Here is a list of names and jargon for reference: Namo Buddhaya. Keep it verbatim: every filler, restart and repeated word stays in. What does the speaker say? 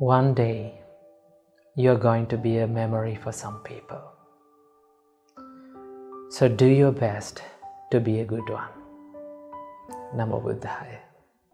One day, you're going to be a memory for some people. So do your best to be a good one. Namo Buddhaya.